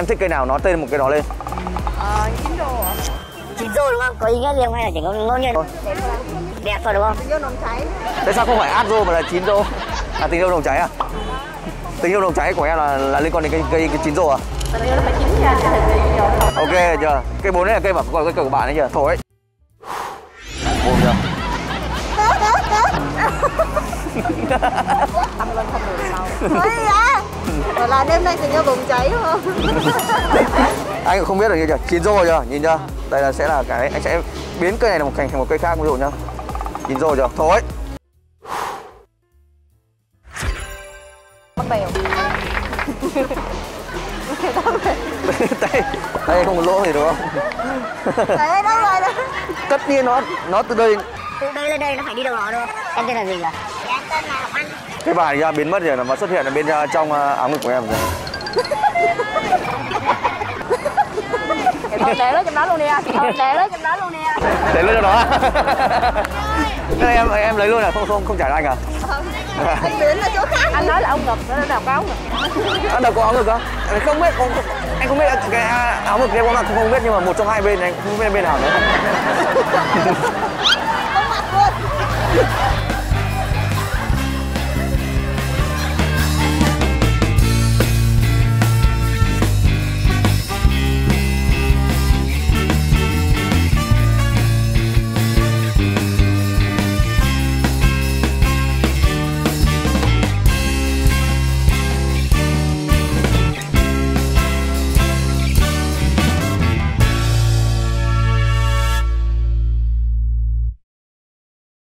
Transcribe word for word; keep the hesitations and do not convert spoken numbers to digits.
Em thích cây nào nói tên một cái đó lên. Ờ, chín rô hả? Chín rô đúng không? Có ý nghĩa riêng hay là chỉ có ngẫu nhiên? Đẹp thôi đúng không? Tình yêu nồng cháy. Tại sao không phải át rô mà là chín rô? À, tình yêu nồng cháy à? Tình yêu nồng cháy của em là, là liên quan đến cây cây chín rô à? Tình yêu nó phải chín nha, chứ là tình yêu. Ok, chưa? Cây bốn đấy là cây mà còn cây của bạn ấy chưa? Thổi. Ôm chưa? Ăn lên không được đâu. Thôi dạ. Rồi là đêm nay tình yêu bùng cháy không? Anh cũng không biết được như chưa? Chín rô chưa? Nhìn chưa? Đây là sẽ là cái anh sẽ biến cây này là một thành một cây khác ví dụ nhá. Chín rô chưa? Thôi. Bắt bèo. Tay tay không có lỗ gì đúng không? Đấy đâu rồi đó. Tất nhiên nó nó từ đây từ đây lên đây nó phải đi đâu đó đâu. Em tên là gì vậy? Em tên là Khánh. Cái bà ra biến mất rồi mà xuất hiện ở bên trong áo ngực của em rồi. Để nó trong đó luôn đi à. Để nó trong đó luôn đi à. Để nó trong đó. em em lấy luôn à? Không không không trả lại anh à? Anh biến là chỗ khác. Anh nói là ông ngực nó đào có áo ngực. Nó đào có áo ngực không? Anh không biết, không, anh không biết cái áo ngực em có mặc không biết nhưng mà một trong hai bên anh không biết bên nào nữa. Không mặc luôn.